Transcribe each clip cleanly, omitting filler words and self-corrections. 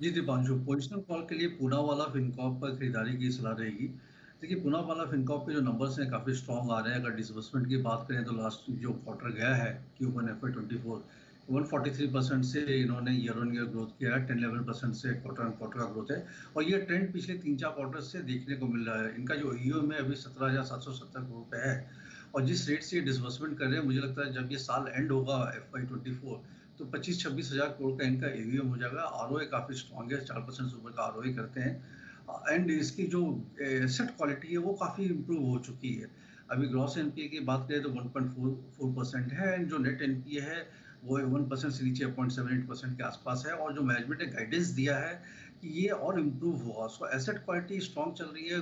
जी Deepanshu, positional call के लिए Poonawalla Fincorp पर खरीदारी की सलाह रहेगी। देखिए, पूनावाला फिनकॉर्प के जो नंबर्स हैं काफ़ी स्ट्रॉन्ग आ रहे हैं। अगर डिसबर्समेंट की बात करें तो लास्ट जो क्वार्टर गया है Q1 FY24 143% से इन्होंने ईयर ऑन ईयर ग्रोथ किया है। 10-11% से क्वार्टर ऑन क्वार्टर का ग्रोथ है और ये ट्रेंड पिछले 3-4 क्वार्टर से देखने को मिल रहा है। इनका जो ईओ में अभी 17,770 करोड़ रुपये है और जिस रेट से ये डिसबर्समेंट कर रहे हैं, मुझे लगता है जब ये साल एंड होगा FY24 तो 25-26 हज़ार करोड़ का इनका ईवीएम हो जाएगा। आरओए काफ़ी स्ट्रॉन्ग है, 4% ऊपर का आरओए करते हैं एंड इसकी जो एसेट क्वालिटी है वो काफ़ी इम्प्रूव हो चुकी है। अभी ग्रॉस एनपीए की बात करें तो 1.44% है एंड जो नेट एनपीए है वो 1% से नीचे 0.78% के आसपास है और जो मैनेजमेंट ने गाइडेंस दिया है कि ये और इम्प्रूव होगा। सो एसेट क्वालिटी स्ट्रॉन्ग चल रही है,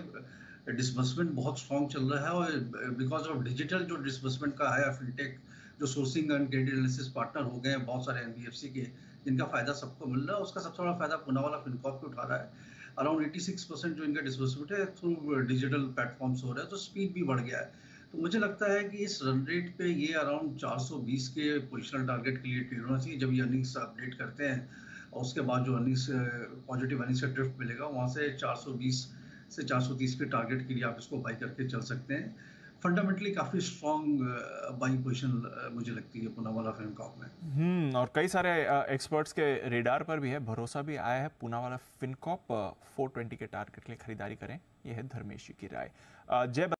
डिसबर्समेंट बहुत स्ट्रॉन्ग चल रहा है और बिकॉज ऑफ डिजिटल जो डिसबर्समेंट का आया, फिनटेक जो sourcing and credit analysis partner हो गए हैं बहुत सारे NBFC के, जिनका फायदा सबको मिल रहा है। उसका सबसे बड़ा फायदा पूनावाला फिनकॉर्प को उठा रहा है। अराउंड 86% जो इनका डिसबर्समेंट है थ्रू डिजिटल प्लेटफॉर्म्स हो रहा है, तो स्पीड भी बढ़ गया है। तो मुझे लगता है कि इस रन रेट पे ये अराउंड 420 के पोजिशनल टारगेट के लिए ट्रेड होना चाहिए। जब ये अर्निंग्स अपडेट करते हैं और उसके बाद जो अर्निंग्स पॉजिटिव अर्निंग्स का ड्रिफ्ट मिलेगा, वहाँ से 420 से 430 के टारगेट के लिए आप इसको बाई करके चल सकते हैं। फंडामेंटली काफी स्ट्रॉन्ग बाइंग पोजीशन मुझे लगती है पूनावाला फिनकॉर्प में। और कई सारे एक्सपर्ट्स के रेडार पर भी है, भरोसा भी आया है। पूनावाला फिनकॉर्प 420 के टारगेट के लिए खरीदारी करें। यह है धर्मेश जी की राय। जय